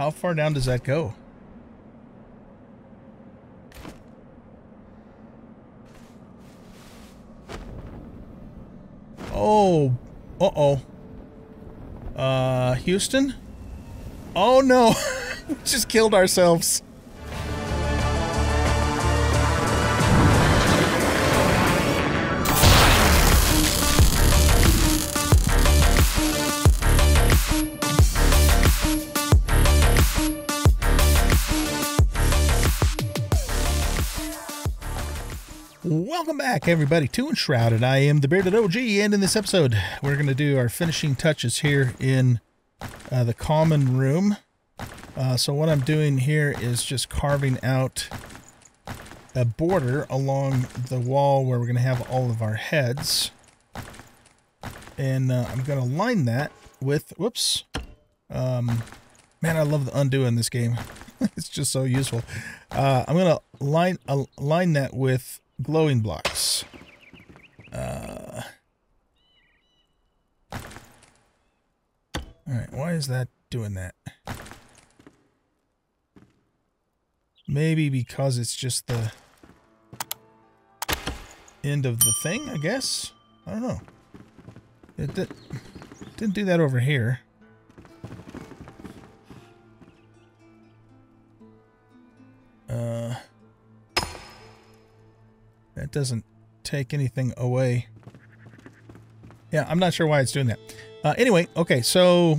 How far down does that go? Oh, Houston? Oh no, we just killed ourselves. Welcome back, everybody, to Enshrouded. I am the Bearded OG, and in this episode, we're going to do our finishing touches here in the common room. So what I'm doing here is just carving out a border along the wall where we're going to have all of our heads. And I'm going to line that with... Whoops. Man, I love the undo in this game. It's just so useful. I'm going to line that with... glowing blocks. Alright, why is that doing that? Maybe because it's just the end of the thing, I guess? I don't know. It didn't do that over here. That doesn't take anything away. Yeah, I'm not sure why it's doing that. Anyway, okay, so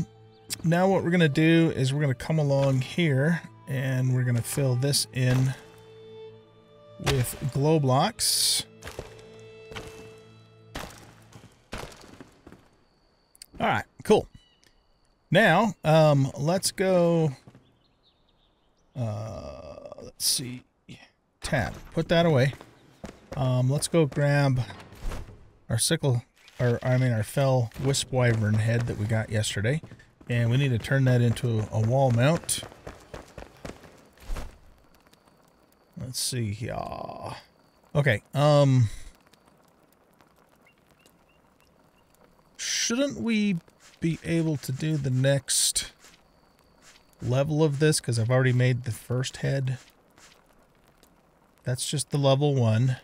now what we're going to do is we're going to come along here and we're going to fill this in with glow blocks. All right, cool. Now, let's go, let's see, tab, put that away. Let's go grab our our fell Wisp Wyvern head that we got yesterday. And we need to turn that into a wall mount. Let's see here. Okay, shouldn't we be able to do the next level of this? Because I've already made the first head. That's just the level one.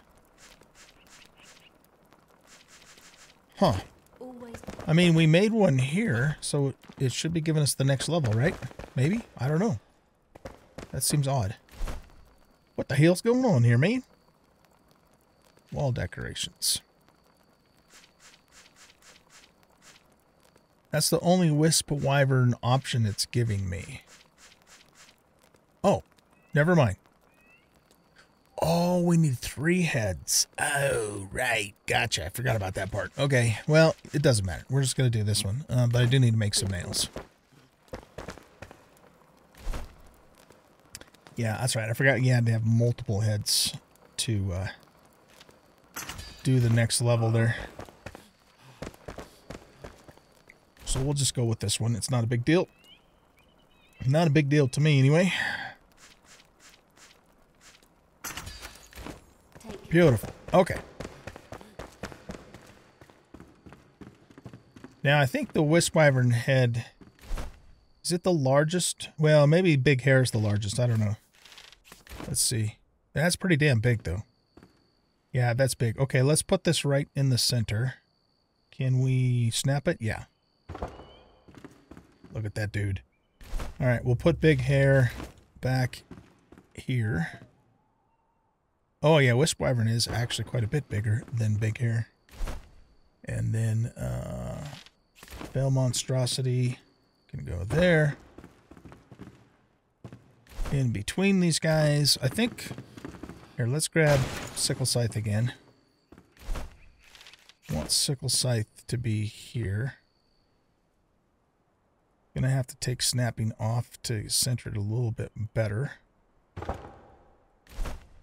Huh. I mean, we made one here, so it should be giving us the next level, right? Maybe? I don't know. That seems odd. What the hell's going on here, man? Wall decorations. That's the only Wisp Wyvern option it's giving me. Oh, never mind. Oh, we need three heads. Oh, right. Gotcha. I forgot about that part. Okay. Well, it doesn't matter. We're just going to do this one. But I do need to make some nails. Yeah, that's right. I forgot you had to have multiple heads to do the next level there. So we'll just go with this one. It's not a big deal. Not a big deal to me anyway. Beautiful. Okay. Now, I think the Wisp Wyvern head... Is it the largest? Well, maybe Big Hair is the largest. I don't know. Let's see. That's pretty damn big, though. Yeah, that's big. Okay, let's put this right in the center. Can we snap it? Yeah. Look at that dude. All right, we'll put Big Hair back here. Oh, yeah, Wisp Wyvern is actually quite a bit bigger than Big Hair. And then Bell Monstrosity can go there. In between these guys, I think... Here, let's grab Sickle Scythe again. I want Sickle Scythe to be here. Gonna have to take snapping off to center it a little bit better.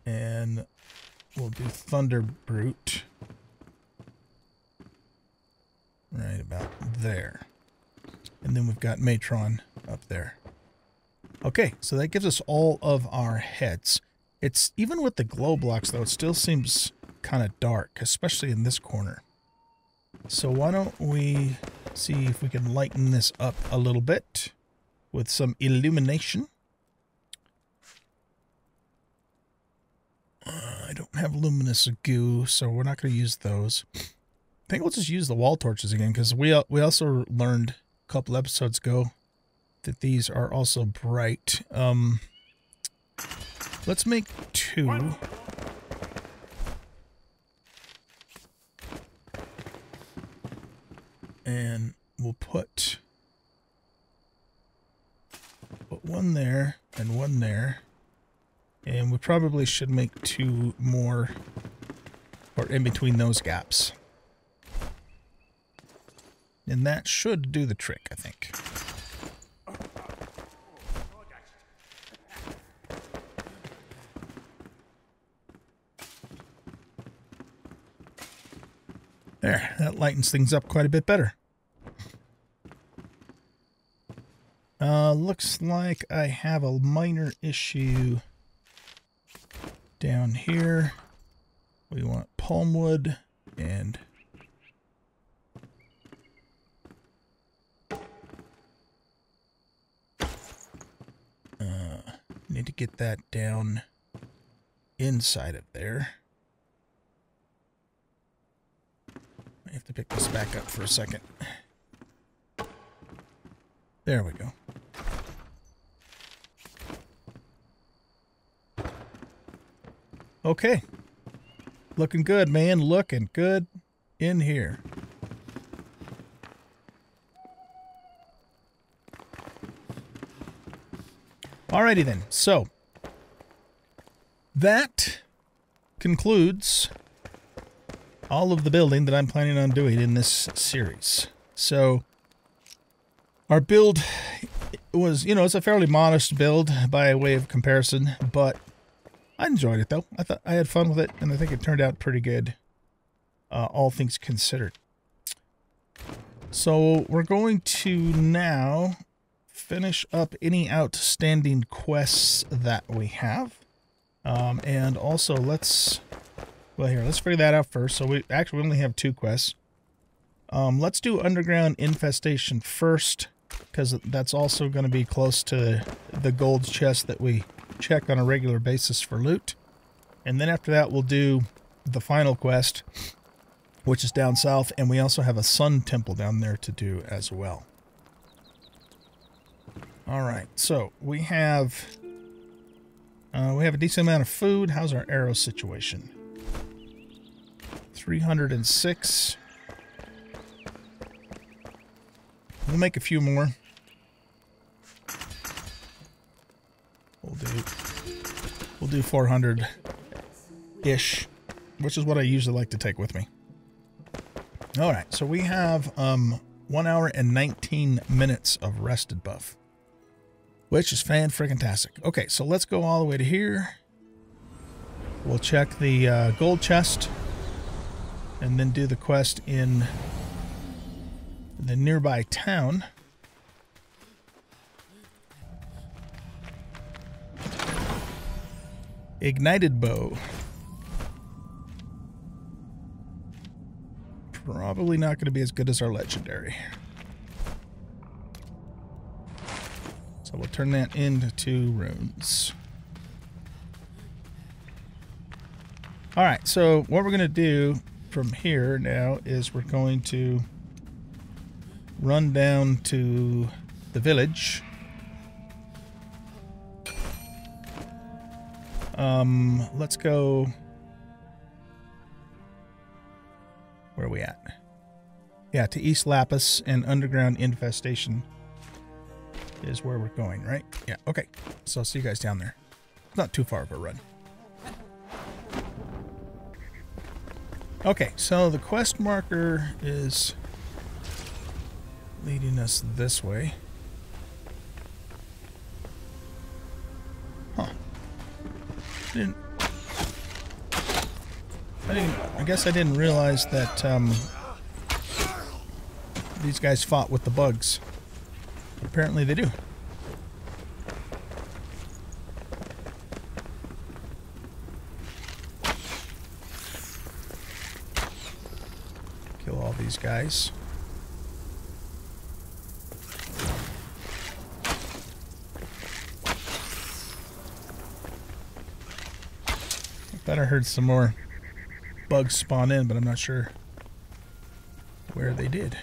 And we'll do Thunderbrute right about there. And then we've got Matron up there. Okay, so that gives us all of our heads. It's even with the glow blocks, though, it still seems kind of dark, especially in this corner. So why don't we see if we can lighten this up a little bit. with some illumination. I don't have luminous goo, so we're not going to use those. I think we'll just use the wall torches again, because we also learned a couple episodes ago that these are also bright. Let's make two. And we'll put one there and one there. And we probably should make two more, or in between those gaps. And that should do the trick, I think. There, that lightens things up quite a bit better. Looks like I have a minor issue down here. We want palm wood and need to get that down inside of there. I have to pick this back up for a second. There we go. Okay. Looking good, man. Looking good in here. Alrighty then. So, that concludes all of the building that I'm planning on doing in this series. So our build was, you know, it's a fairly modest build by way of comparison, but I enjoyed it though. I thought I had fun with it, and I think it turned out pretty good, all things considered. So we're going to now finish up any outstanding quests that we have, and also let's... Well, here, let's figure that out first. So we only have two quests. Let's do Underground Infestation first, because that's also going to be close to the gold chest that we check on a regular basis for loot. And then after that, we'll do the final quest, which is down south. And we also have a Sun Temple down there to do as well. All right, so we have a decent amount of food. How's our arrow situation? 306. We'll make a few more. We'll do 400-ish, which is what I usually like to take with me. All right, so we have 1 hour and 19 minutes of rested buff, which is fan-freaking-tastic. Okay, so let's go all the way to here. We'll check the gold chest, and then do the quest in the nearby town. Ignited bow. Probably not going to be as good as our legendary. So we'll turn that into runes. All right, so what we're going to do from here now is we're going to run down to the village. Let's go. Where are we at? Yeah, to East Lapis, and Underground Infestation is where we're going, right? Yeah, okay. So I'll see you guys down there. It's not too far of a run. Okay, so the quest marker is leading us this way. Huh. I guess I didn't realize that these guys fought with the bugs. Apparently they do. These guys. Thought I heard some more bugs spawn in, but I'm not sure where they did.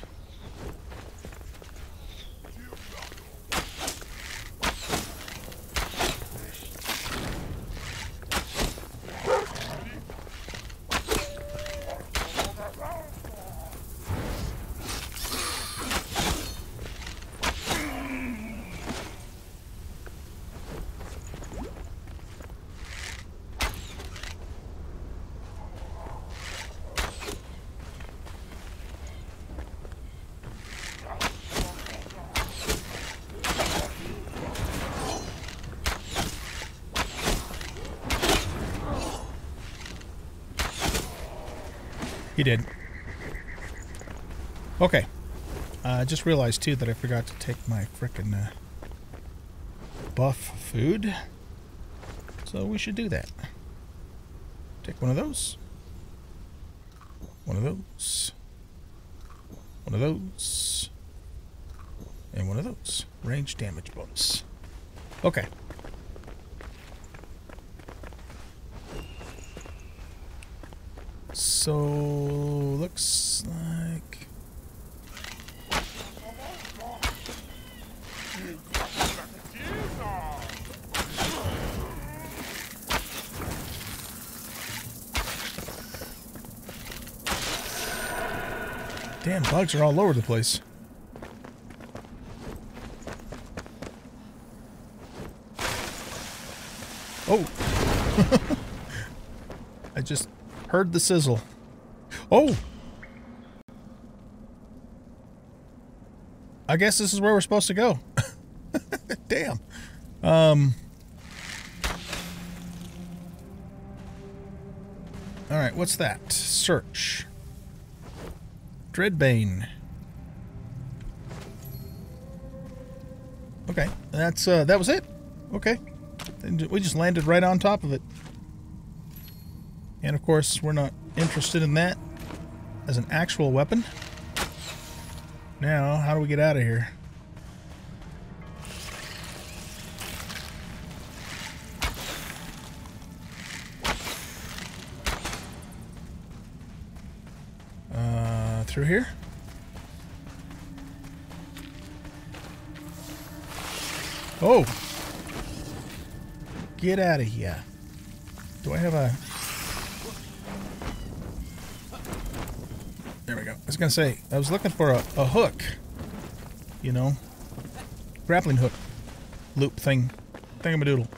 He did. Okay. I just realized, too, that I forgot to take my frickin' buff food. So we should do that. Take one of those. One of those. One of those. And one of those. Range damage bonus. Okay. So, looks like... Damn, bugs are all over the place. Oh! I just heard the sizzle. Oh! I guess this is where we're supposed to go. Damn. Alright, what's that? Search. Dreadbane. Okay, that's that was it. Okay. We just landed right on top of it. And of course, we're not interested in that. As an actual weapon. Now, how do we get out of here? Through here? Oh! Get out of here. Do I have a... There we go. I was going to say, I was looking for a hook, you know, grappling hook, loop thing, thingamadoodle.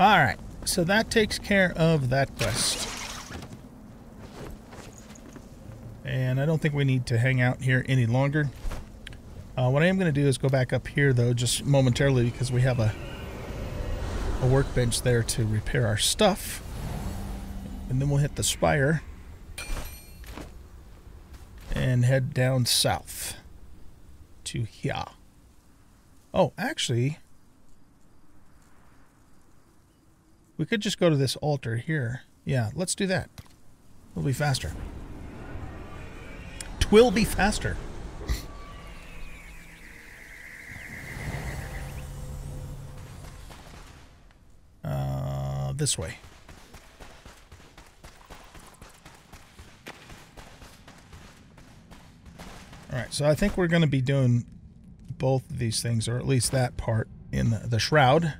Alright, so that takes care of that quest. And I don't think we need to hang out here any longer. What I am going to do is go back up here, though, just momentarily, because we have a workbench there to repair our stuff. And then we'll hit the spire and head down south to here. Oh, actually, we could just go to this altar here. Yeah, let's do that. It'll be faster. 'Twill be faster. This way. Alright, so I think we're going to be doing both of these things, or at least that part, in the shroud.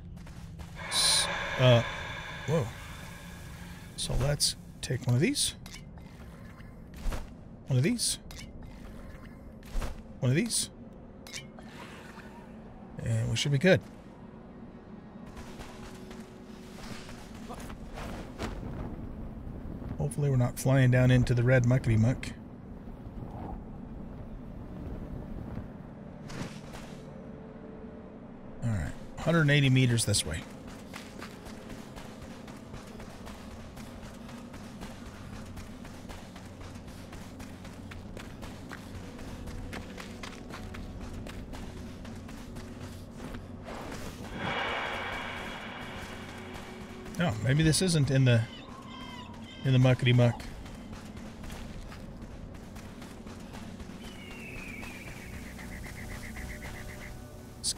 Whoa. So let's take one of these. One of these. One of these. And we should be good. Hopefully we're not flying down into the red muckety-muck. Alright, 180 meters this way. Oh, maybe this isn't in the... in the muckety-muck.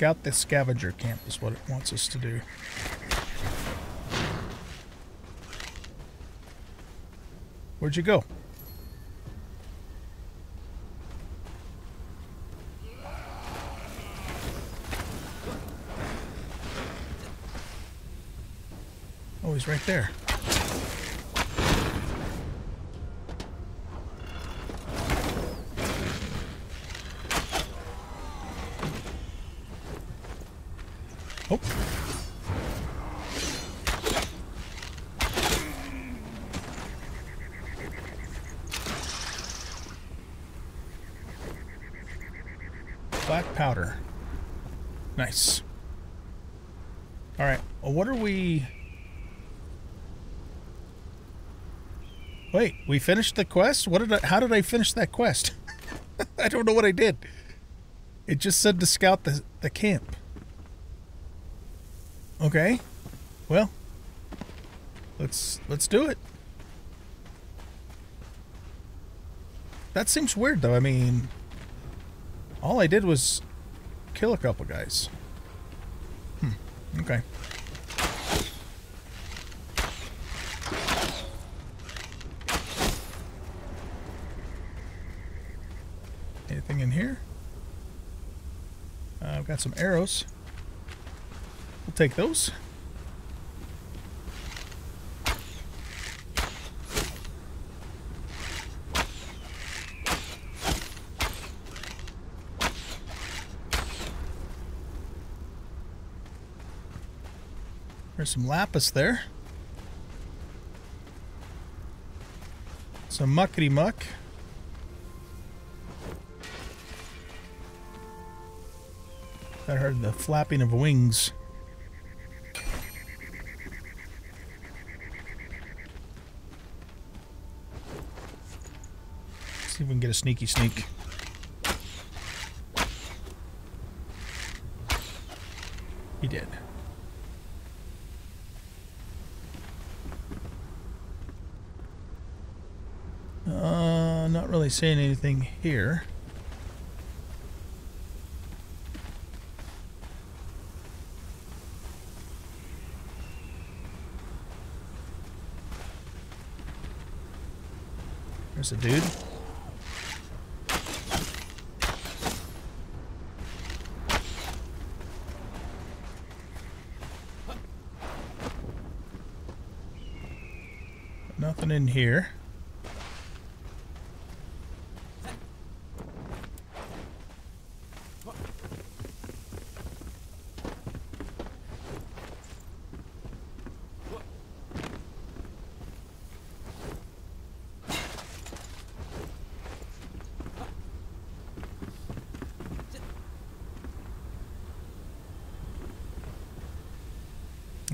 scout the scavenger camp is what it wants us to do. Where'd you go? Oh, he's right there. Oh. Black powder. Nice. All right. Well, what are we... Wait, we finished the quest? What did I, how did I finish that quest? I don't know what I did. It just said to scout the camp. Okay. Well, let's do it. That seems weird though. I mean, all I did was kill a couple guys. Hmm. Okay. Anything in here? I've got some arrows. We'll take those. There's some lapis there. Some muckety-muck. I heard the flapping of wings. Let's see if we can get a sneaky sneak. He did. Not really seeing anything here. There's a dude. Nothing in here.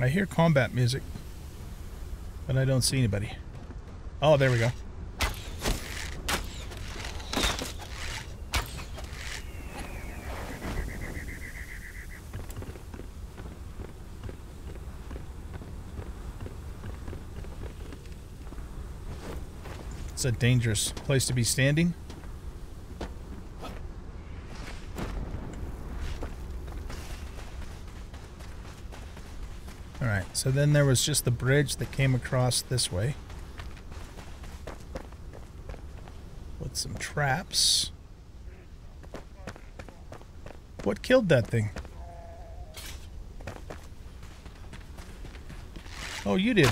I hear combat music, but I don't see anybody. Oh, there we go. It's a dangerous place to be standing. So then there was just the bridge that came across this way with some traps. What killed that thing? Oh, you did.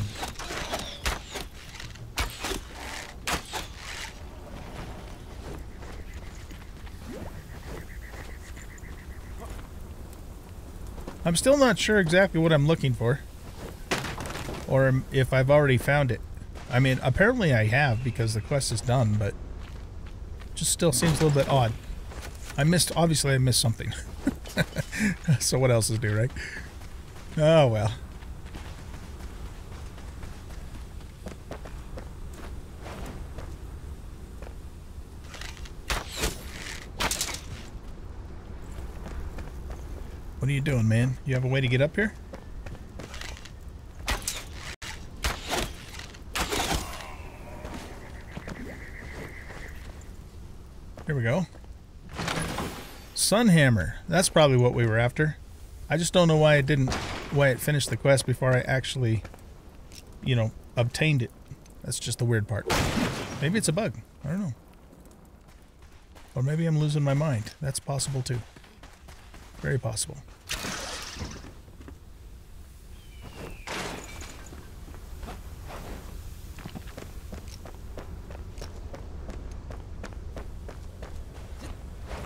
I'm still not sure exactly what I'm looking for. Or if I've already found it. I mean, apparently I have because the quest is done, but just still seems a little bit odd. Obviously I missed something. So what else is new, right? Oh, well. What are you doing, man? You have a way to get up here? Sunhammer. That's probably what we were after. I just don't know why it didn't, why it finished the quest before I actually, you know, obtained it. That's just the weird part. Maybe it's a bug. I don't know. Or maybe I'm losing my mind. That's possible too. Very possible.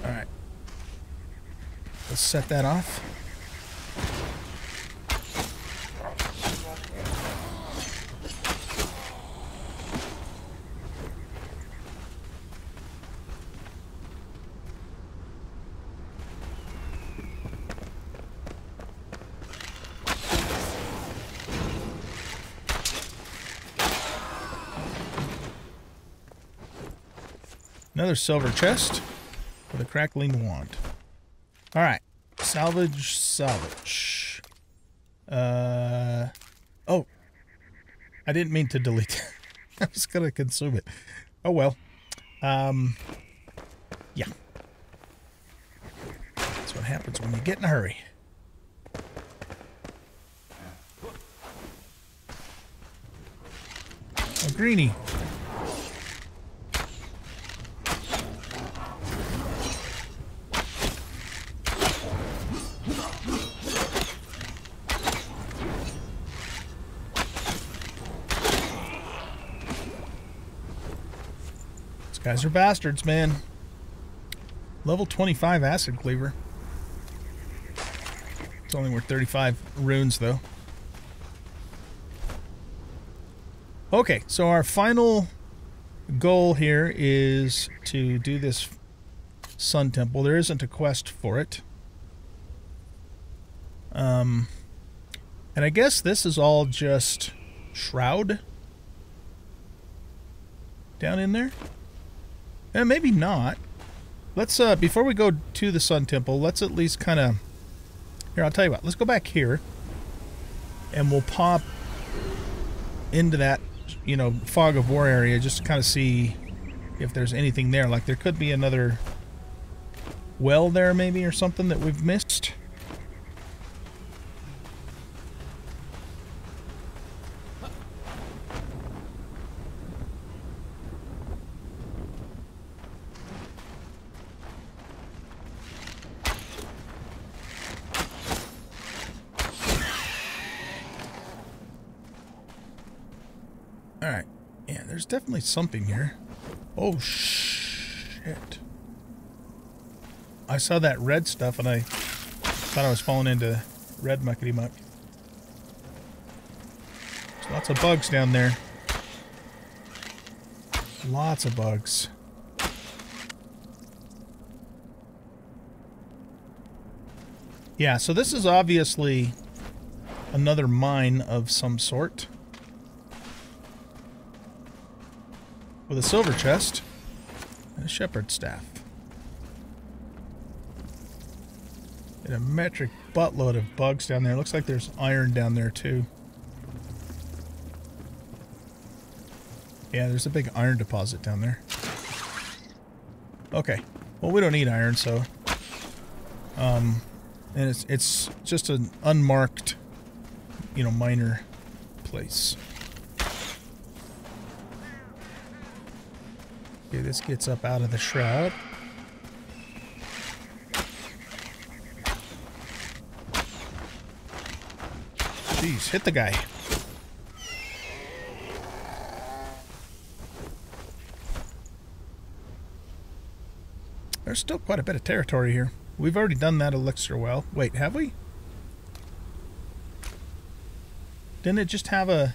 Alright. Let's set that off. Another silver chest with a crackling wand. All right, salvage, salvage. Oh, I didn't mean to delete. I was gonna consume it. Oh well. Yeah. That's what happens when you get in a hurry. Oh, greenie. Guys are bastards, man. Level 25 Acid Cleaver. It's only worth 35 runes, though. Okay, so our final goal here is to do this Sun Temple. There isn't a quest for it. And I guess this is all just Shroud down in there. And maybe not. Let's, before we go to the Sun Temple, let's at least kind of... Here, I'll tell you what. Let's go back here. And we'll pop into that, you know, Fog of War area just to kind of see if there's anything there. Like, there could be another well there, maybe, or something that we've missed. Definitely something here. Oh shit. I saw that red stuff and I thought I was falling into red muckety muck. There's lots of bugs down there. Lots of bugs. Yeah, so this is obviously another mine of some sort. With a silver chest and a shepherd's staff. And a metric buttload of bugs down there. Looks like there's iron down there too. Yeah, there's a big iron deposit down there. Okay. Well, we don't need iron, so... and it's just an unmarked, you know, minor place. Okay, this gets up out of the shroud. Jeez, hit the guy. There's still quite a bit of territory here. We've already done that elixir well. Wait, have we? Didn't it just have a...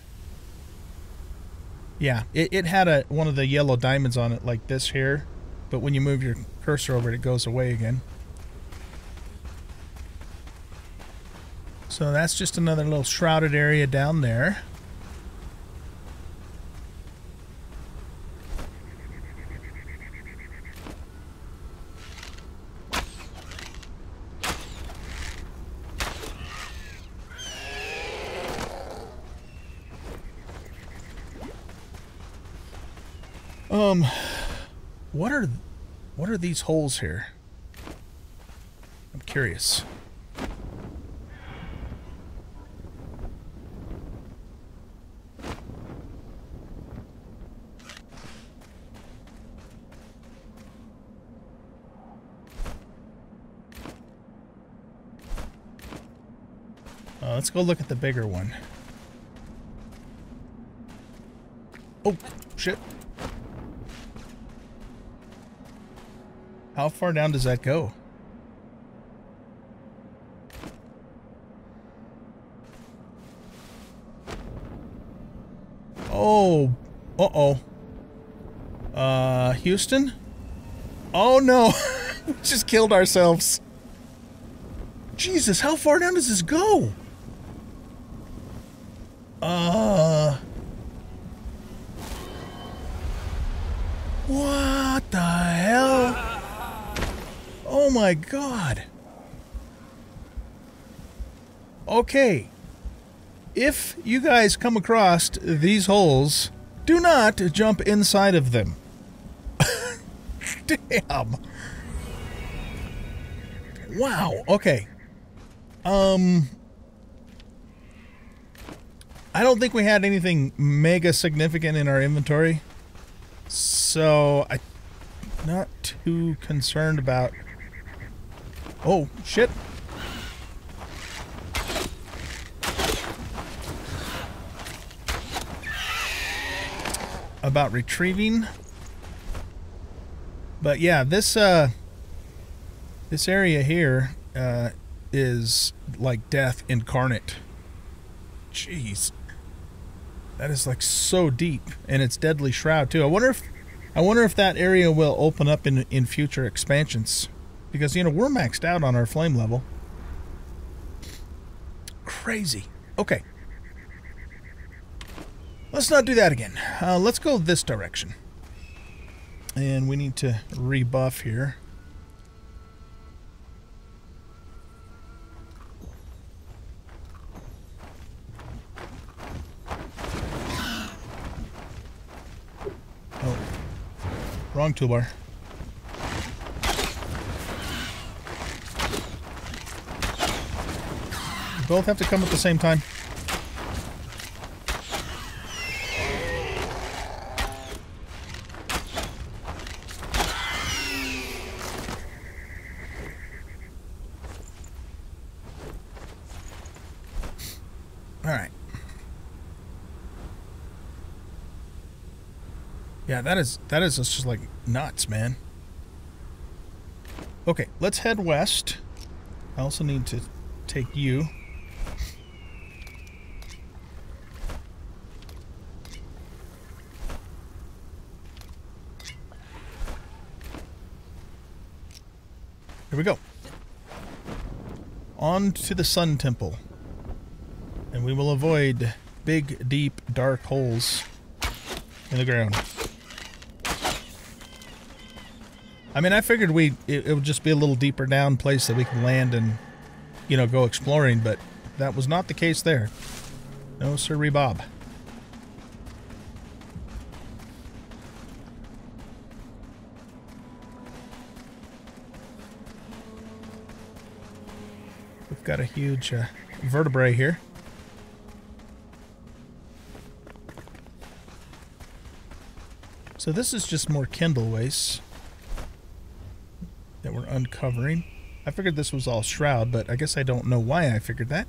Yeah, it had a one of the yellow diamonds on it like this here, but when you move your cursor over it, it goes away again. So that's just another little shrouded area down there. What are these holes here? curious. Let's go look at the bigger one. Oh, shit. How far down does that go? Oh, Houston? Oh no, we just killed ourselves. Jesus, how far down does this go? What the hell? Oh my god. Okay. If you guys come across these holes, do not jump inside of them. Damn. Wow. Okay. I don't think we had anything mega significant in our inventory, so I'm not too concerned about... Oh, shit. About retrieving. But yeah, this, this area here, is like death incarnate. Jeez. That is like so deep, and it's deadly shroud too. I wonder if that area will open up in future expansions, because you know we're maxed out on our flame level. Crazy. Okay. Let's not do that again. Let's go this direction. And we need to rebuff here. Wrong toolbar. We both have to come at the same time. All right. Yeah, that is just like nuts, man. Okay, let's head west. I also need to take you. Here we go. On to the Sun Temple. And we will avoid big, deep, dark holes in the ground. I mean, I figured it would just be a little deeper down place that we can land and, you know, go exploring, but that was not the case there. No sirree, Bob. We've got a huge vertebrae here. So this is just more kindle waste that we're uncovering. I figured this was all shroud, but I guess I don't know why I figured that.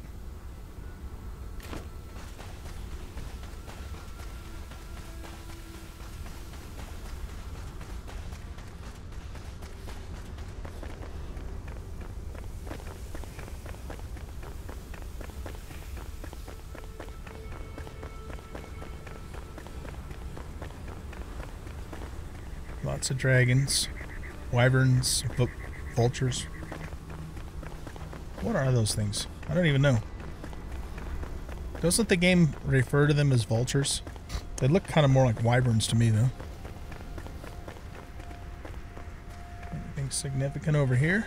Lots of dragons. Wyverns, vultures. What are those things? I don't even know. Doesn't the game refer to them as vultures? They look kind of more like wyverns to me, though. Anything significant over here?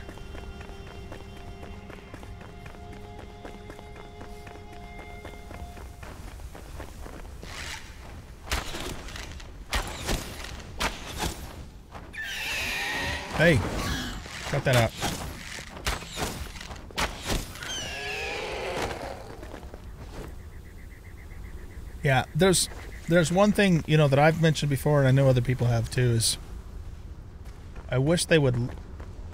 Hey, cut that out. Yeah, there's one thing, you know, that I've mentioned before, and I know other people have too, is I wish they would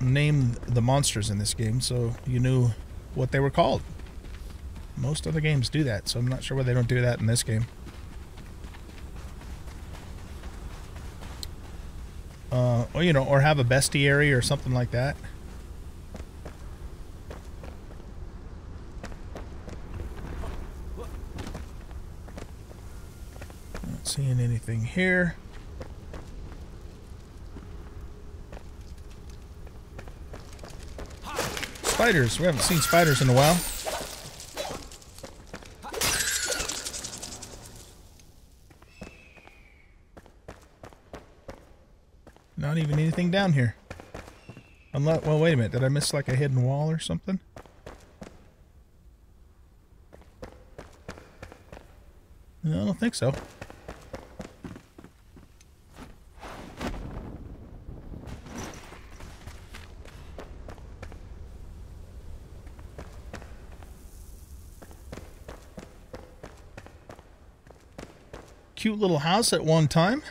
name the monsters in this game so you knew what they were called. Most other games do that, so I'm not sure why they don't do that in this game. Or, you know, or have a bestiary or something like that. Not seeing anything here. Spiders. We haven't seen spiders in a while. Not even anything down here. Unless, well, wait a minute. Did I miss like a hidden wall or something? No, I don't think so. Cute little house at one time.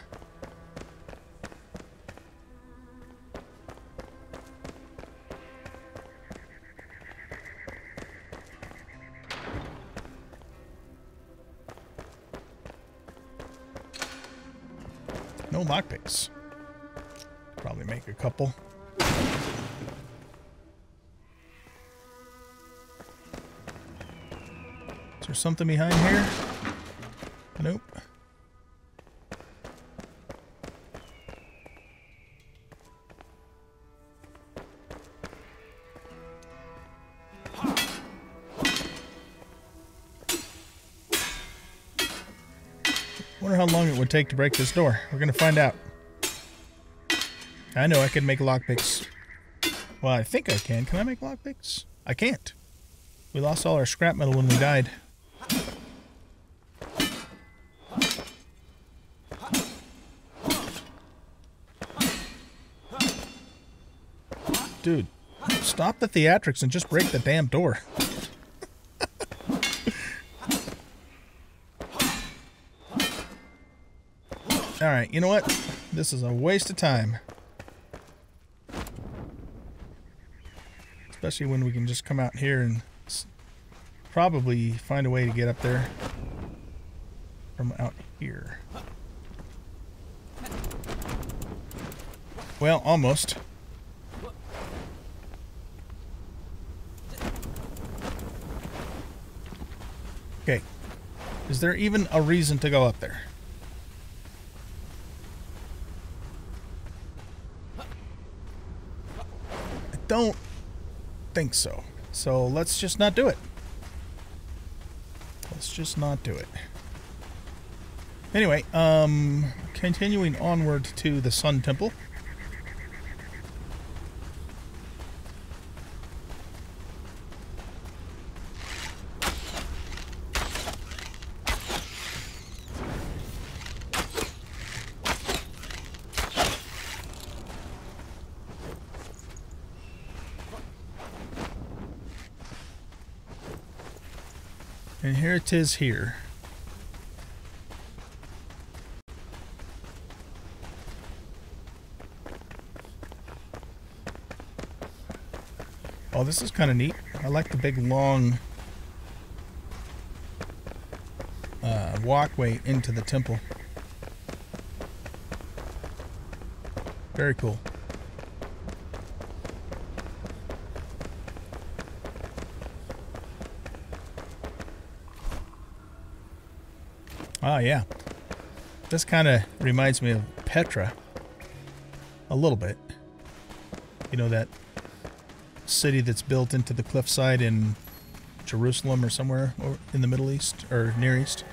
No lockpicks. Probably make a couple. Is there something behind here? Nope. Take to break this door. We're gonna find out. I know I can make lockpicks. Well, I think I can. Can I make lockpicks? I can't. We lost all our scrap metal when we died. Dude, stop the theatrics and just break the damn door. Alright, you know what? This is a waste of time. Especially when we can just come out here and probably find a way to get up there from out here. Well, almost. Okay. Is there even a reason to go up there? Don't think so. So let's just not do it. Let's just not do it. Anyway, continuing onward to the Sun Temple. And here it is here. Oh, this is kind of neat. I like the big long walkway into the temple. Very cool. Oh, yeah. This kind of reminds me of Petra a little bit. You know, that city that's built into the cliffside in Jerusalem or somewhere in the Middle East or Near East.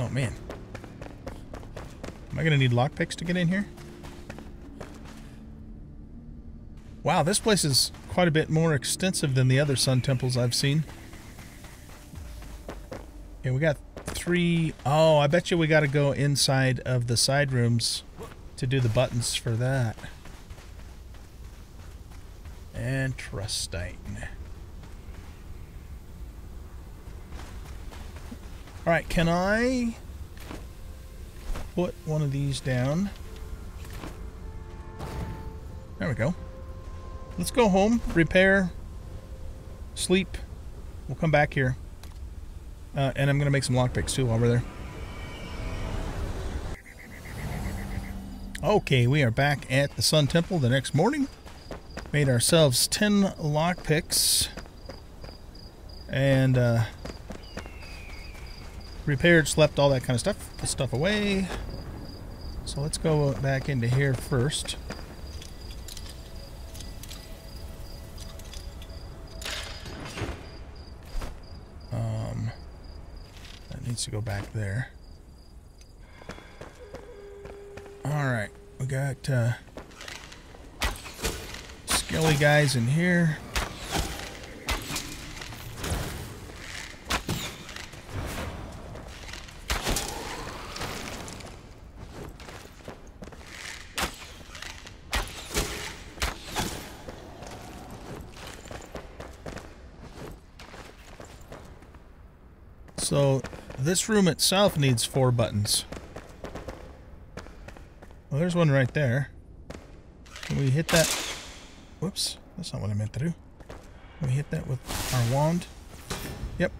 Oh, man. Am I going to need lockpicks to get in here? Wow, this place is quite a bit more extensive than the other Sun Temples I've seen. Yeah, we got 3. Oh, I bet you we got to go inside of the side rooms to do the buttons for that. Interesting. All right, can I put one of these down? There we go. Let's go home, repair, sleep. We'll come back here. And I'm going to make some lockpicks too while we're there. Okay, we are back at the Sun Temple the next morning. Made ourselves 10 lockpicks. And repaired, slept, all that kind of stuff. Put stuff away. So let's go back into here first. That needs to go back there. Alright, we got skelly guys in here. So, this room itself needs 4 buttons. Well, there's one right there. Can we hit that? Whoops, that's not what I meant to do. Can we hit that with our wand? Yep.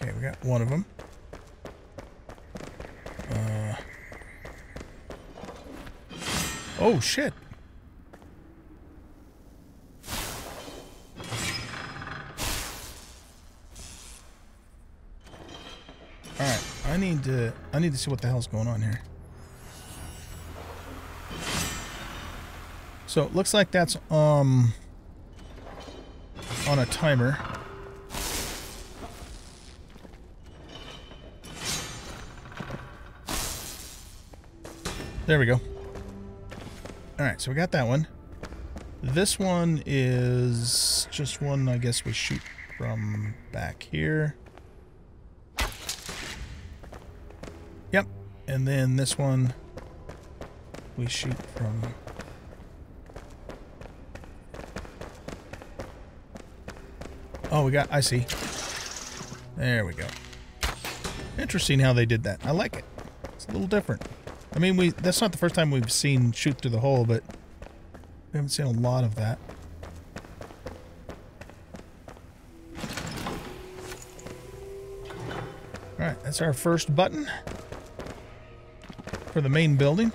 Okay, we got one of them. Oh, shit. I need to see what the hell's going on here. So it looks like that's on a timer. There we go. Alright, so we got that one. This one is just one I guess we shoot from back here. And then this one, we shoot from... Oh, we got... I see. There we go. Interesting how they did that. I like it. It's a little different. I mean, that's not the first time we've seen shoot through the hole, but we haven't seen a lot of that. All right, that's our first button. For the main building.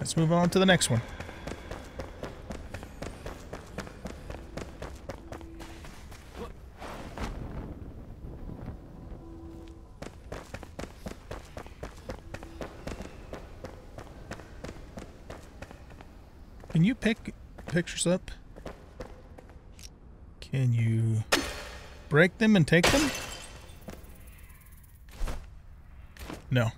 Let's move on to the next one. Can you pick pictures up? Can you break them and take them? No.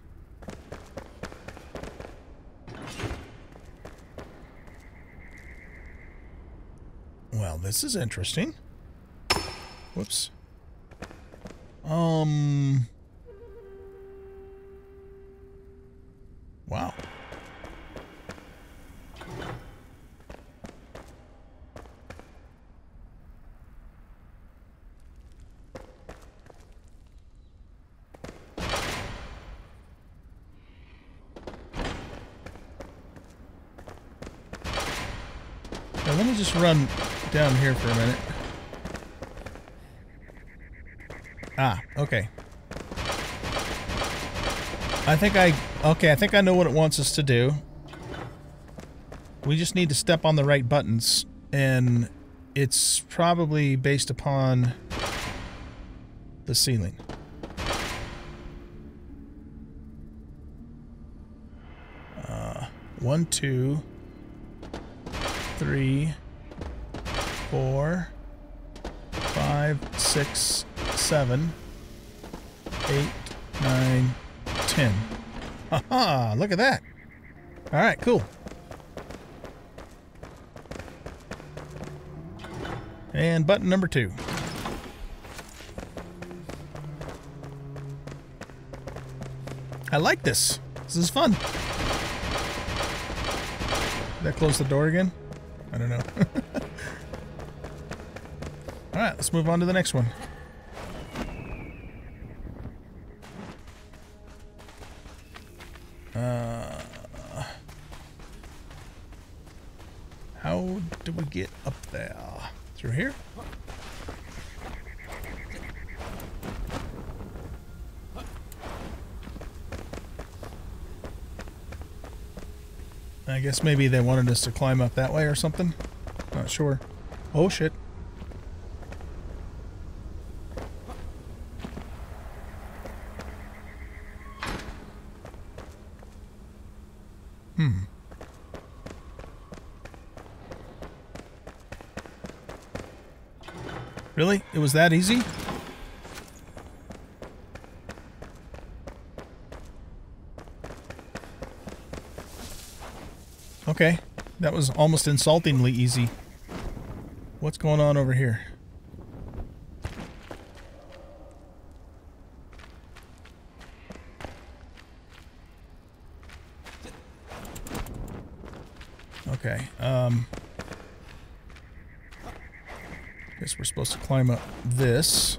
Well, this is interesting. Whoops. Wow. Just run down here for a minute. Ah, okay. I think I know what it wants us to do. We just need to step on the right buttons, and it's probably based upon the ceiling. One, two, three. 4, 5, 6, 7, 8, 9, 10. Haha, look at that. All right, cool. And button number 2. I like this. This is fun. Did that close the door again? I don't know. Alright, let's move on to the next one. How do we get up there? Through here? I guess maybe they wanted us to climb up that way or something. Not sure. Oh shit. Really? It was that easy? Okay, that was almost insultingly easy. What's going on over here? Okay, guess we're supposed to climb up this.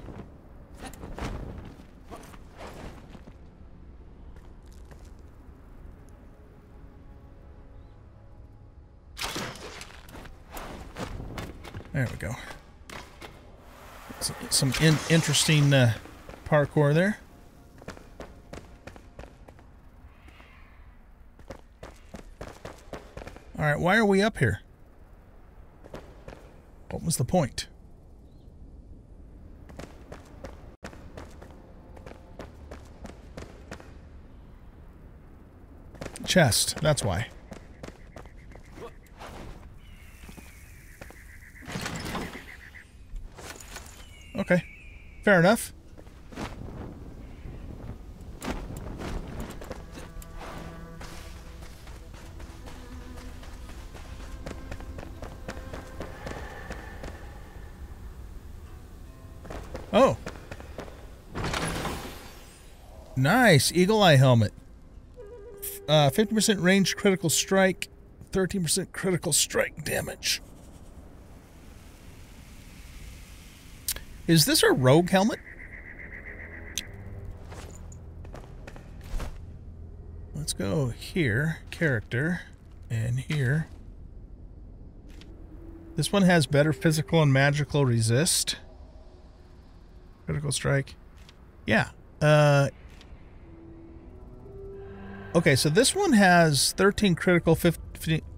There we go. Some interesting parkour there. All right, why are we up here? What was the point? Chest, that's why. Okay, fair enough. Oh. Nice, Eagle Eye helmet. 50% range critical strike, 13% critical strike damage. Is this a rogue helmet? Let's go here, character, and here. This one has better physical and magical resist. Critical strike. Yeah. Okay, so this one has 13 critical,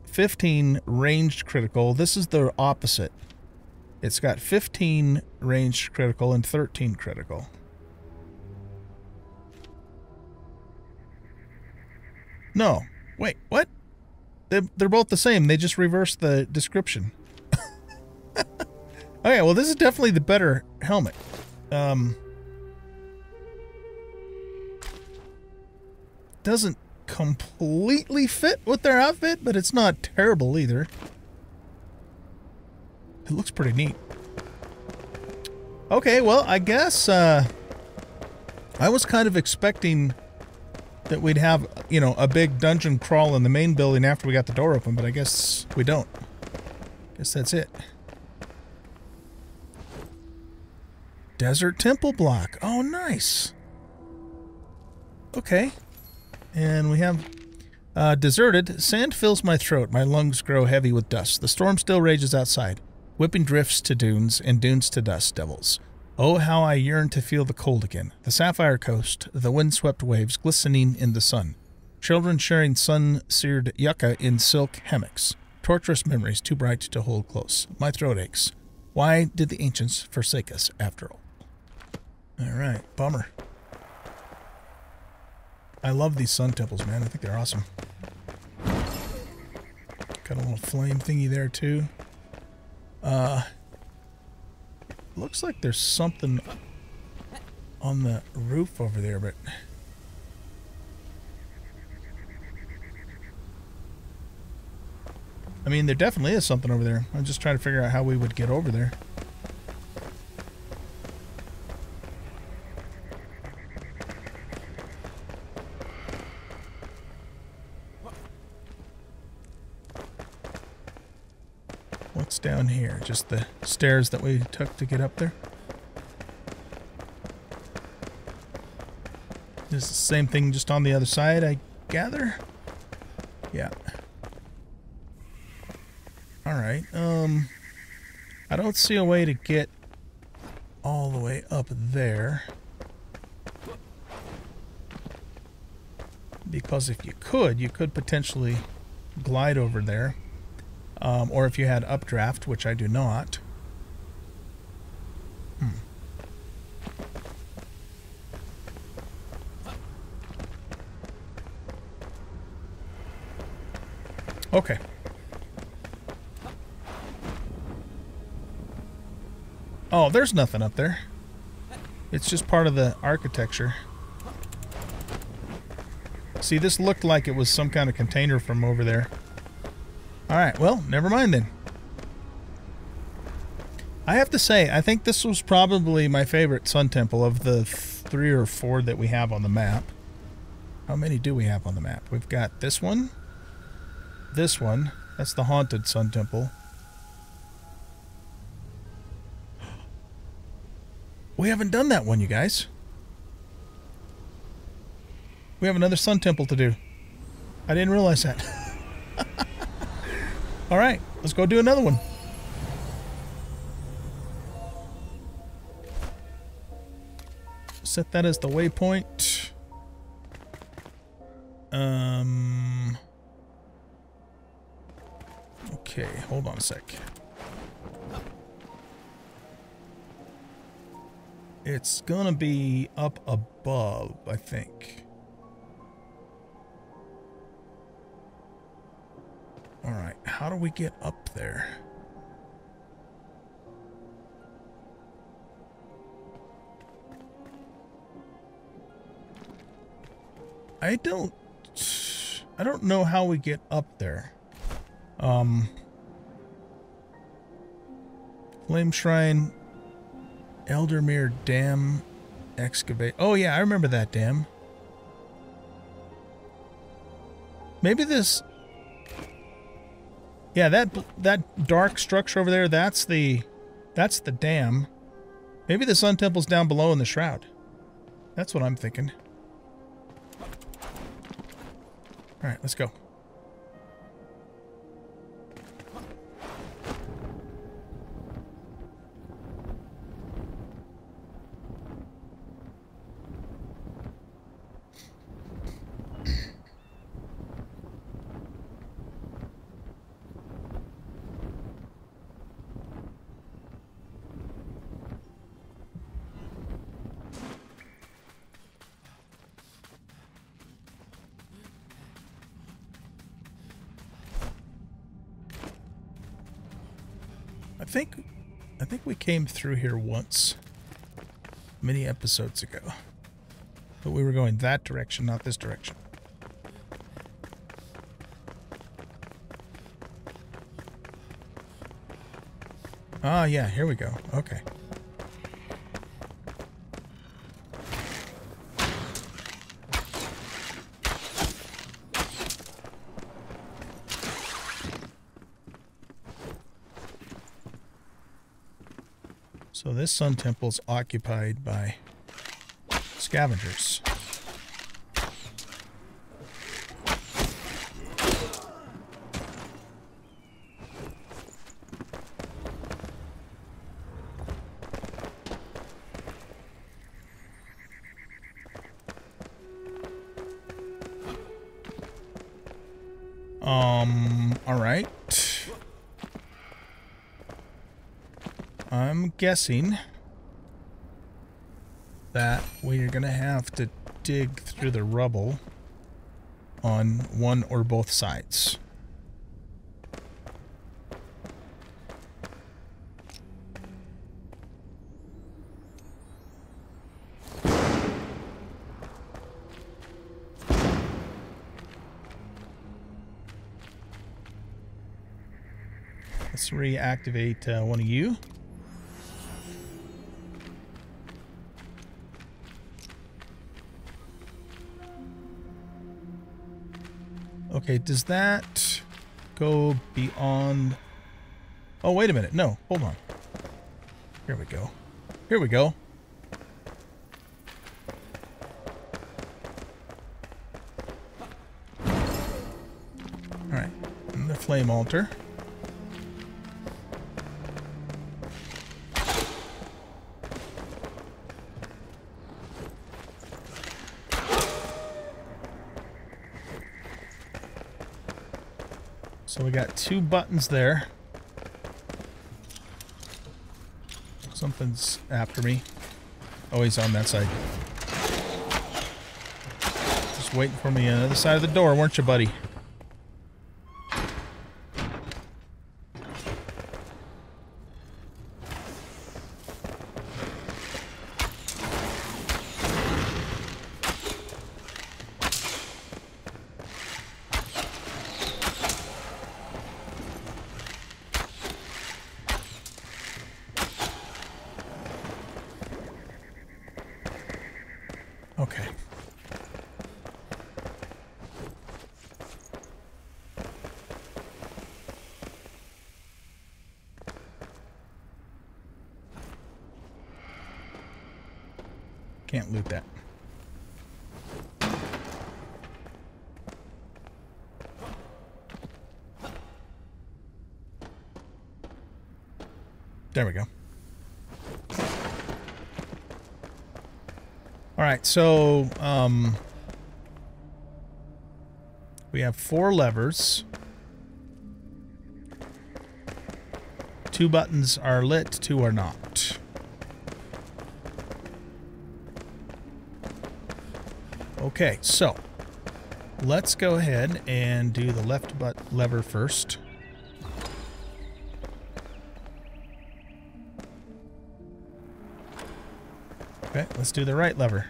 15 ranged critical. This is the opposite. It's got 15 ranged critical and 13 critical. No. Wait, what? They're both the same. They just reversed the description. Okay, well, this is definitely the better helmet. Doesn't completely fit with their outfit, but it's not terrible either. It looks pretty neat. Okay, well, I guess I was kind of expecting that we'd have, you know, a big dungeon crawl in the main building after we got the door open, but I guess we don't. Guess that's it. Desert temple block. Oh, nice. Okay. And we have deserted. Sand fills my throat. My lungs grow heavy with dust. The storm still rages outside, whipping drifts to dunes and dunes to dust devils. Oh, how I yearn to feel the cold again. The sapphire coast, the windswept waves glistening in the sun. Children sharing sun-seared yucca in silk hammocks. Torturous memories too bright to hold close. My throat aches. Why did the ancients forsake us after all? All right, bummer. I love these sun temples, man. I think they're awesome. Got a little flame thingy there, too. Looks like there's something on the roof over there, but... I mean, there definitely is something over there. I'm just trying to figure out how we would get over there. what's down here. Just the stairs that we took to get up there. This is the same thing just on the other side, I gather? Yeah. Alright, I don't see a way to get all the way up there. Because if you could potentially glide over there. Or if you had updraft, which I do not. Okay. Oh, there's nothing up there. It's just part of the architecture. See, this looked like it was some kind of container from over there. Alright, well, never mind then. I have to say, I think this was probably my favorite Sun Temple of the 3 or 4 that we have on the map. How many do we have on the map? We've got this one. This one. That's the Haunted Sun Temple. We haven't done that one, you guys. We have another Sun Temple to do. I didn't realize that. Alright, let's go do another one. Set that as the waypoint. Okay, hold on a sec. It's gonna be up above, I think. Alright, how do we get up there? I don't know how we get up there. Flame Shrine... Eldermere Dam excavate. Oh yeah, I remember that dam. Maybe this... Yeah, that dark structure over there, that's the dam. Maybe the Sun Temple's down below in the shroud. That's what I'm thinking. Alright, let's go. I think we came through here once, many episodes ago, but we were going that direction, not this direction. Ah, yeah, here we go. Okay. So this Sun Temple's occupied by scavengers. Guessing that we're gonna have to dig through the rubble on one or both sides. Let's reactivate one of you. Okay, does that go beyond Oh, wait a minute. No, hold on. Here we go. Here we go. Alright. The flame altar. So we got two buttons there. Something's after me. Oh, he's on that side. Just waiting for me on the other side of the door, weren't you, buddy? Can't loot that. There we go. Alright, so we have four levers. Two buttons are lit, two are not. Okay, so let's go ahead and do the left butt lever first. Okay, let's do the right lever.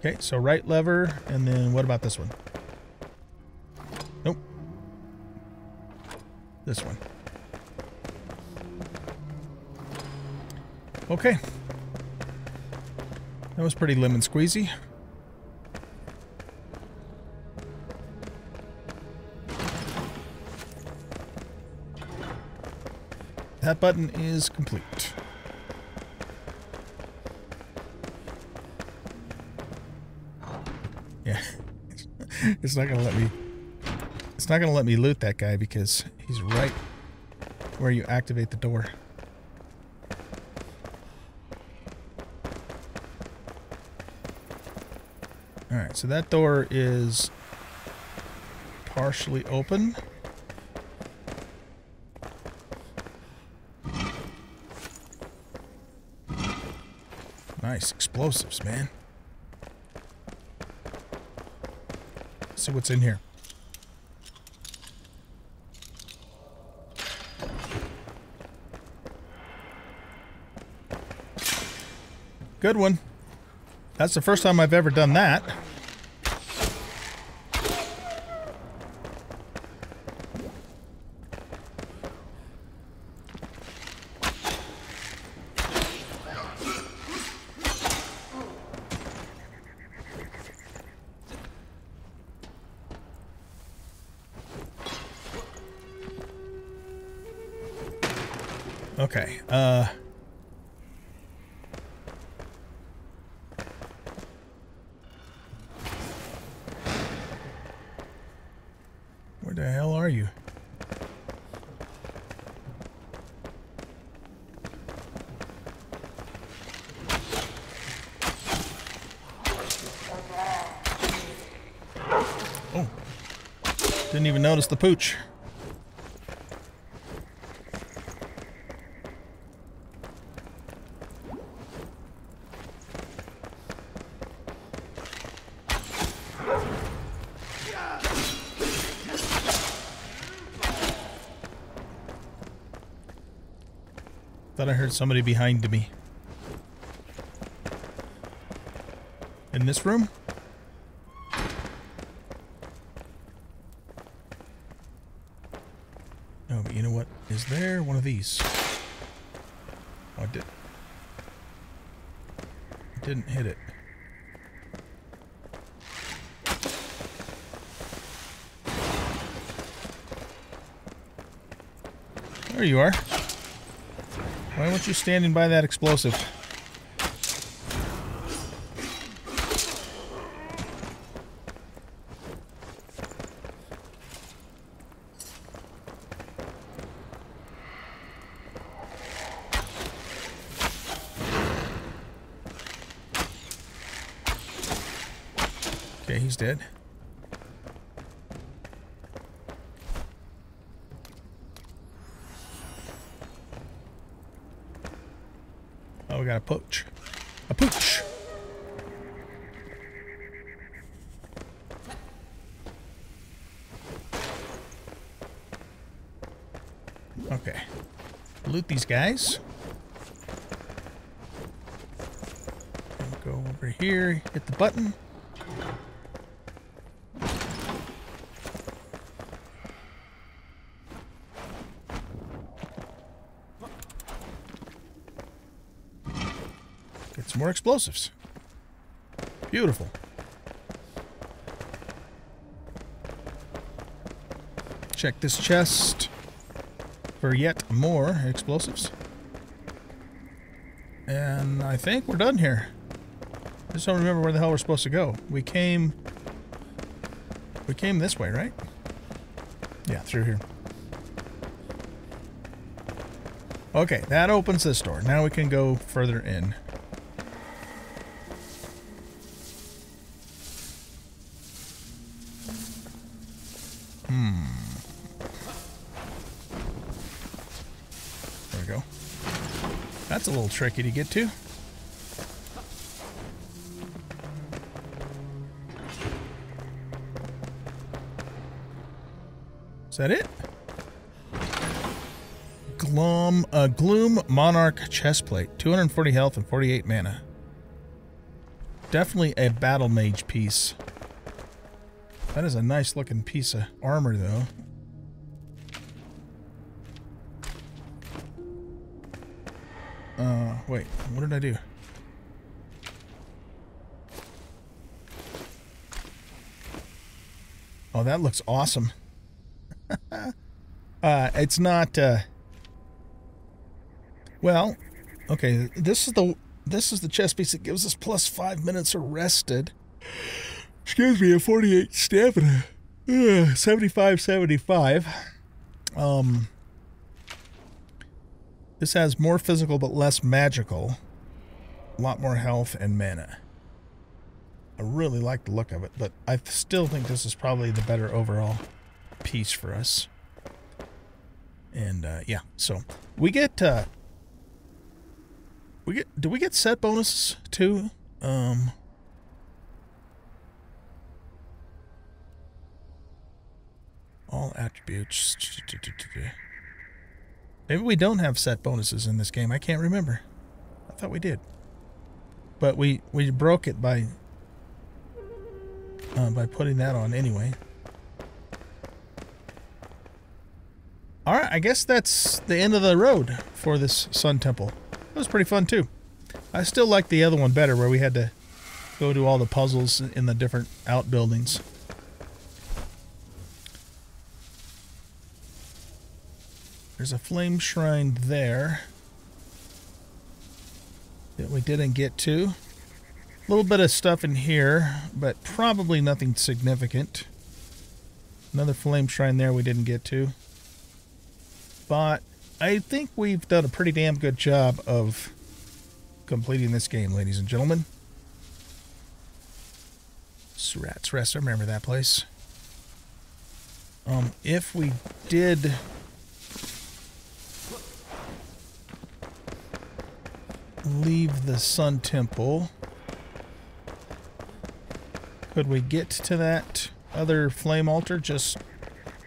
Okay, so right lever, and then what about this one? Nope. This one. Okay. That was pretty lemon squeezy. That button is complete. Yeah. It's not gonna let me loot that guy because he's right where you activate the door. Alright, so that door is partially open. Nice explosives, man. Let's see what's in here. Good one. That's the first time I've ever done that. Okay, where the hell are you? Oh, didn't even notice the pooch. Thought I heard somebody behind me. In this room? No, but you know what? Is there one of these? Oh, I didn't hit it. There you are. Why weren't you standing by that explosive? Okay, he's dead. We got a poach. A pooch! Okay. Loot these guys. Go over here, hit the button. More explosives. Beautiful. Check this chest for yet more explosives. And I think we're done here. I just don't remember where the hell we're supposed to go. We came this way, right? Yeah, through here. Okay, that opens this door. Now we can go further in. That's a little tricky to get to. Is that it? Gloom Monarch Chestplate. 240 health and 48 mana. Definitely a battle mage piece. That is a nice looking piece of armor though. Wait, what did I do? Oh, that looks awesome. It's not, well, okay, this is the chest piece that gives us plus 5 minutes arrested. Excuse me, a 48 stamina. 75. This has more physical but less magical. A lot more health and mana. I really like the look of it, but I still think this is probably the better overall piece for us. And yeah, so we get do we get set bonuses too? All attributes. Maybe we don't have set bonuses in this game. I can't remember. I thought we did. But we broke it by putting that on anyway. Alright, I guess that's the end of the road for this Sun Temple. It was pretty fun too. I still like the other one better where we had to go do all the puzzles in the different outbuildings. There's a flame shrine there that we didn't get to. A little bit of stuff in here, but probably nothing significant. Another flame shrine there we didn't get to. But I think we've done a pretty damn good job of completing this game, ladies and gentlemen. Serrat's Rest, I remember that place. If we did... leave the Sun Temple. Could we get to that other flame altar just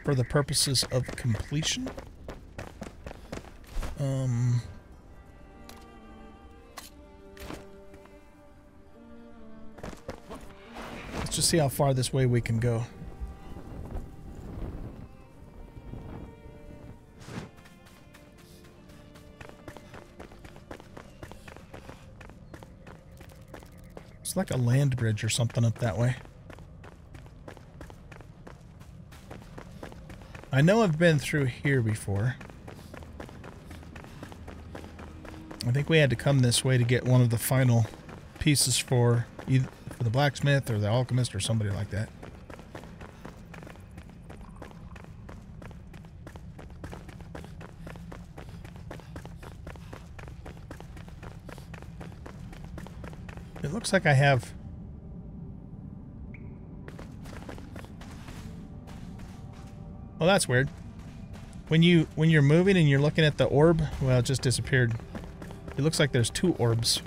for the purposes of completion? Let's just see how far this way we can go. It's like a land bridge or something up that way. I know I've been through here before. think we had to come this way to get one of the final pieces for either for the blacksmith or the alchemist or somebody like that. It looks like I have... Well, that's weird. When you're moving and you're looking at the orb, well, it just disappeared. It looks like there's two orbs.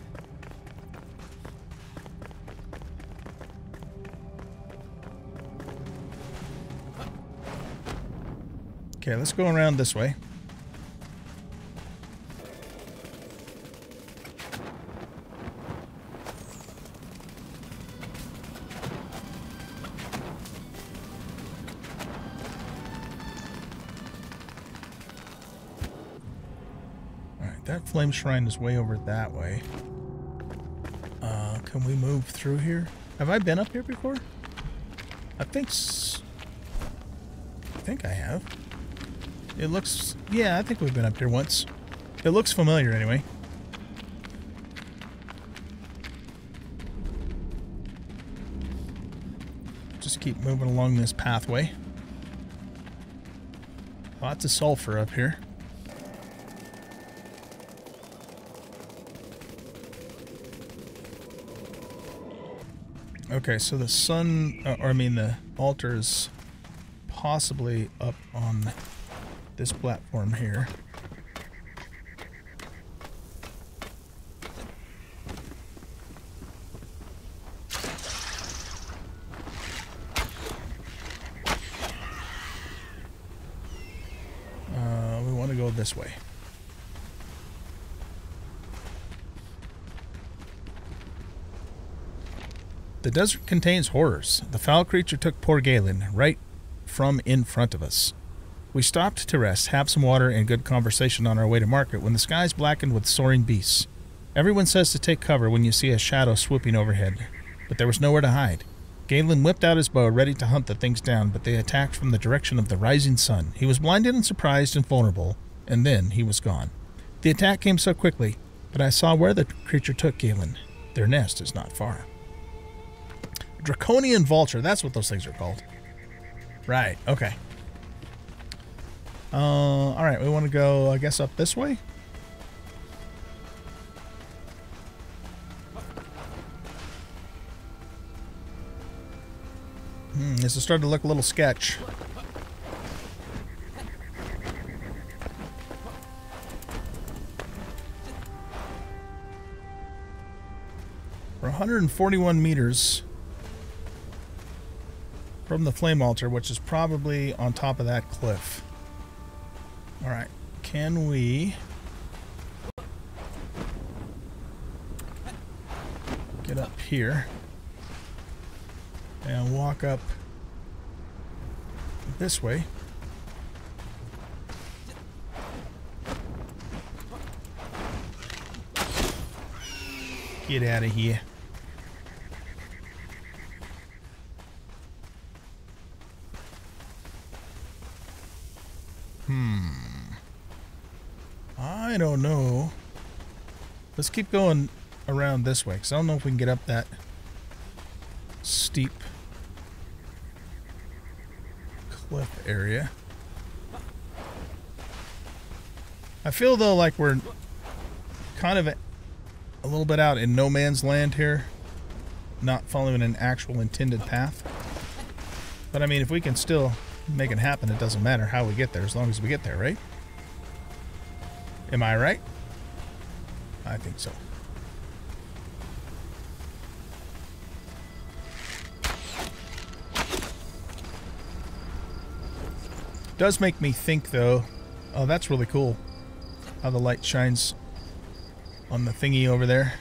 Okay, let's go around this way. Flame Shrine is way over that way. Can we move through here? Have I been up here before? I think I have. It looks... Yeah, I think we've been up here once. It looks familiar anyway. Just keep moving along this pathway. Lots of sulfur up here. Okay, so the sun, the altar is possibly up on this platform here. We want to go this way. The desert contains horrors. The foul creature took poor Galen right from in front of us. We stopped to rest, have some water, and good conversation on our way to market when the skies blackened with soaring beasts. Everyone says to take cover when you see a shadow swooping overhead, but there was nowhere to hide. Galen whipped out his bow, ready to hunt the things down, but they attacked from the direction of the rising sun. He was blinded and surprised and vulnerable, and then he was gone. The attack came so quickly, but I saw where the creature took Galen. Their nest is not far. Draconian Vulture. That's what those things are called. Right. Okay. All right. We want to go, I guess, up this way. This is starting to look a little sketch. We're 141 meters from the flame altar, which is probably on top of that cliff. All right, can we get up here and walk up this way? Get out of here. I don't know. Let's keep going around this way, because I don't know if we can get up that steep cliff area. I feel, though, like we're kind of a little bit out in no man's land here, not following an actual intended path. But, I mean, if we can still make it happen, it doesn't matter how we get there, as long as we get there, right? Am I right? I think so. Does make me think, though. Oh, that's really cool. How the light shines on the thingy over there.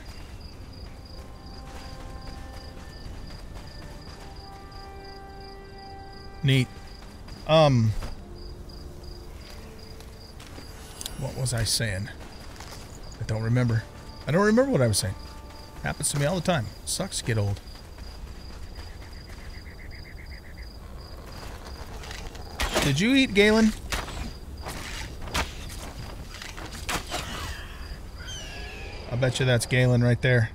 Neat. What was I saying? I don't remember. I don't remember what I was saying. Happens to me all the time. Sucks to get old. Did you eat Galen? I bet you that's Galen right there.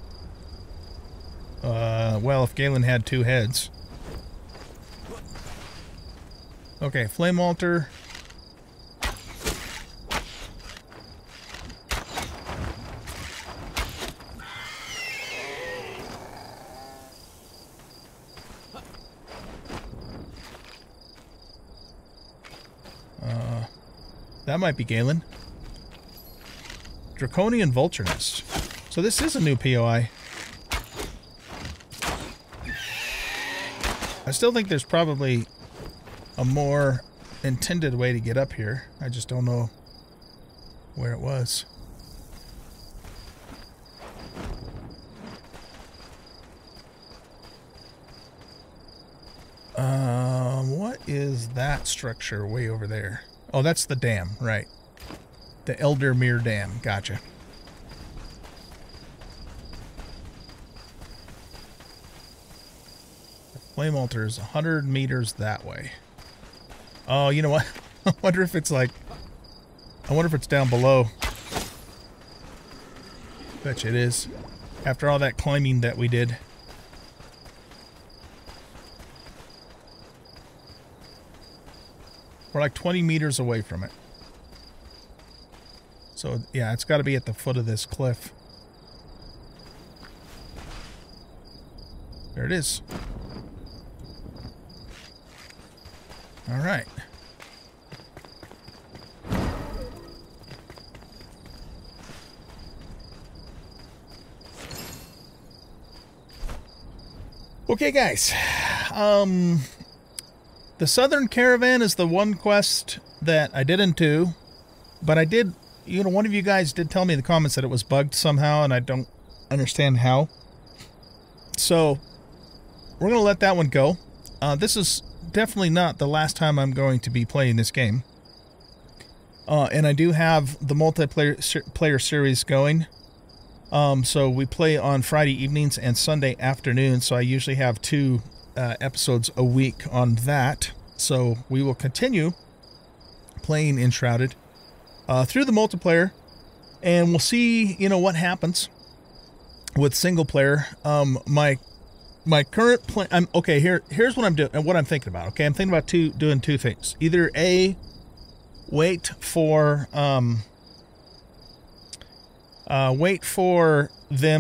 Well, if Galen had two heads. Okay, Flame Altar. That might be Galen. Draconian Vulture Nest. So this is a new POI. I still think there's probably a more intended way to get up here. I just don't know where it was. What is that structure way over there? Oh, that's the dam, right. The Eldermere Dam. Gotcha. The Flame Altar is 100 meters that way. Oh, you know what? I wonder if it's like... I wonder if it's down below. Betcha it is. After all that climbing that we did. We're like 20 meters away from it. So, yeah, it's got to be at the foot of this cliff. There it is. All right. Okay, guys. The Southern Caravan is the one quest that I didn't do, but I did, you know, one of you guys did tell me in the comments that it was bugged somehow, and I don't understand how. So, we're going to let that one go. This is definitely not the last time I'm going to be playing this game. And I do have the multiplayer series going. So we play on Friday evenings and Sunday afternoons, so I usually have two episodes a week on that, so we will continue playing Enshrouded through the multiplayer, and we'll see, you know, what happens with single player. My current plan. Okay. Here's what I'm doing and what I'm thinking about. Okay, I'm thinking about doing two things. Either A, wait for them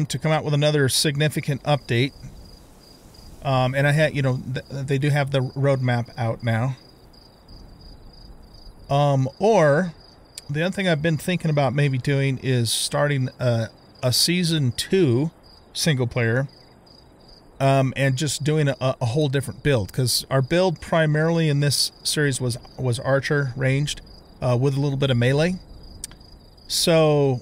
to come out with another significant update. And I had, you know, they do have the roadmap out now. Or the other thing I've been thinking about maybe doing is starting a season 2 single player, and just doing a whole different build, because our build primarily in this series was archer ranged, with a little bit of melee. So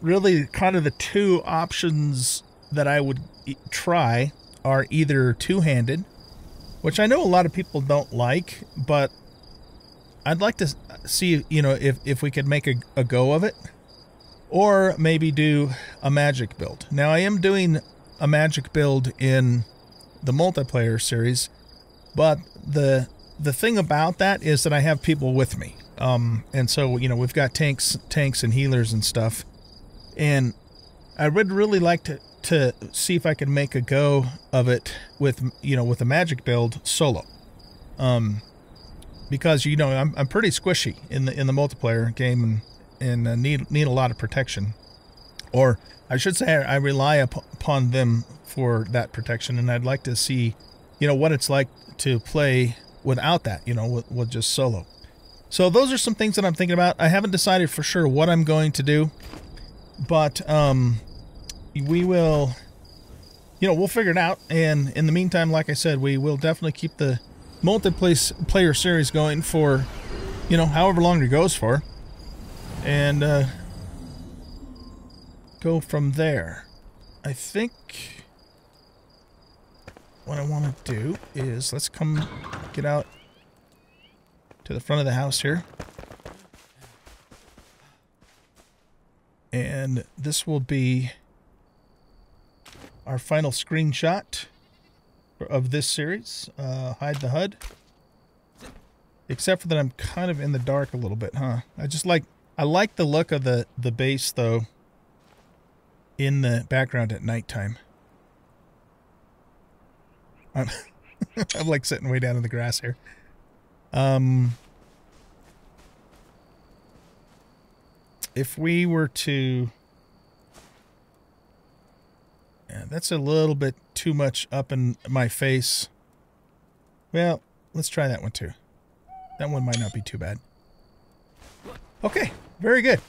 really, kind of the two options that I would try are either two-handed, which I know a lot of people don't like, but I'd like to see, you know, if we could make a go of it, or maybe do a magic build. Now, I am doing a magic build in the multiplayer series, but the thing about that is that I have people with me, and so, you know, we've got tanks and healers and stuff, and I would really like to see if I can make a go of it with, you know, with a magic build solo, because, you know, I'm pretty squishy in the multiplayer game, and need a lot of protection, or I should say I rely upon them for that protection, and I'd like to see, you know, what it's like to play without that, you know, with just solo. So those are some things that I'm thinking about. I haven't decided for sure what I'm going to do, but we will, you know, we'll figure it out. And in the meantime, like I said, we will definitely keep the multiplayer series going for, you know, however long it goes for, and go from there. I think what I want to do is let's come get out to the front of the house here. And this will be our final screenshot of this series. Hide the HUD. Except for that I'm kind of in the dark a little bit, huh? I like the look of the base, though. in the background at nighttime. I'm like sitting way down in the grass here. If we were to... Yeah, that's a little bit too much up in my face. Well, let's try that one too. That one might not be too bad. Okay, very good.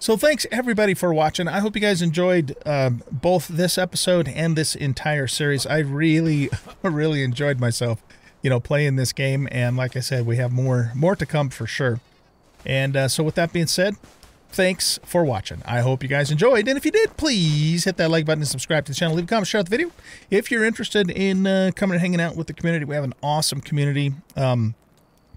So thanks everybody for watching. I hope you guys enjoyed both this episode and this entire series. I really, really enjoyed myself, you know, playing this game. And like I said, we have more to come for sure. And so with that being said, thanks for watching. I hope you guys enjoyed. And if you did, please hit that like button and subscribe to the channel. Leave a comment, share the video. If you're interested in coming and hanging out with the community, we have an awesome community.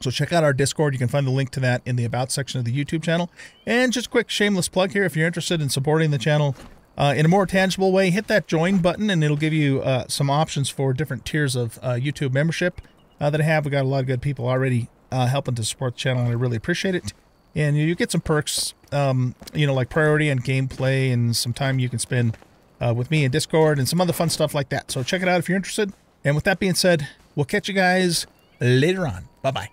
So check out our Discord. You can find the link to that in the About section of the YouTube channel. And just a quick shameless plug here. If you're interested in supporting the channel in a more tangible way, hit that join button and it'll give you some options for different tiers of YouTube membership that I have. We got a lot of good people already helping to support the channel and I really appreciate it. And you get some perks, you know, like priority and gameplay and some time you can spend with me in Discord and some other fun stuff like that. So check it out if you're interested. And with that being said, we'll catch you guys later on. Bye-bye.